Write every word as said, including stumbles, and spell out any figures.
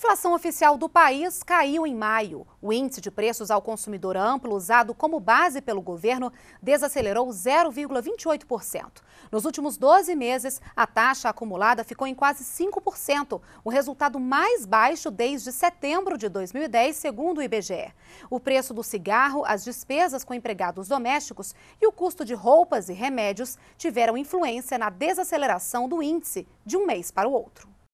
A inflação oficial do país caiu em maio. O índice de preços ao consumidor amplo, usado como base pelo governo, desacelerou zero vírgula vinte e oito por cento. Nos últimos doze meses, a taxa acumulada ficou em quase cinco por cento, o resultado mais baixo desde setembro de dois mil e dez, segundo o I B G E. O preço do cigarro, as despesas com empregados domésticos e o custo de roupas e remédios tiveram influência na desaceleração do índice de um mês para o outro.